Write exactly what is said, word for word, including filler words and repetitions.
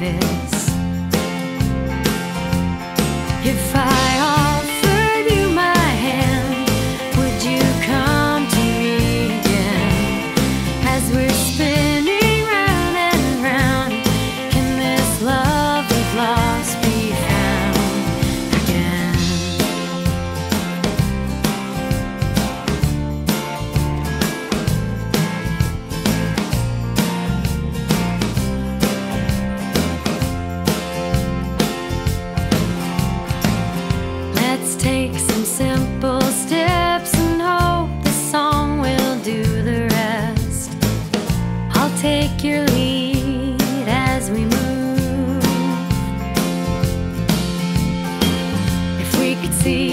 this. If I offered you my hand, would you come to me again? As we're spinning round and round, can this love we've lost be found again? Let's take some simple steps and hope the song will do the rest. I'll take your lead as we move. If we could see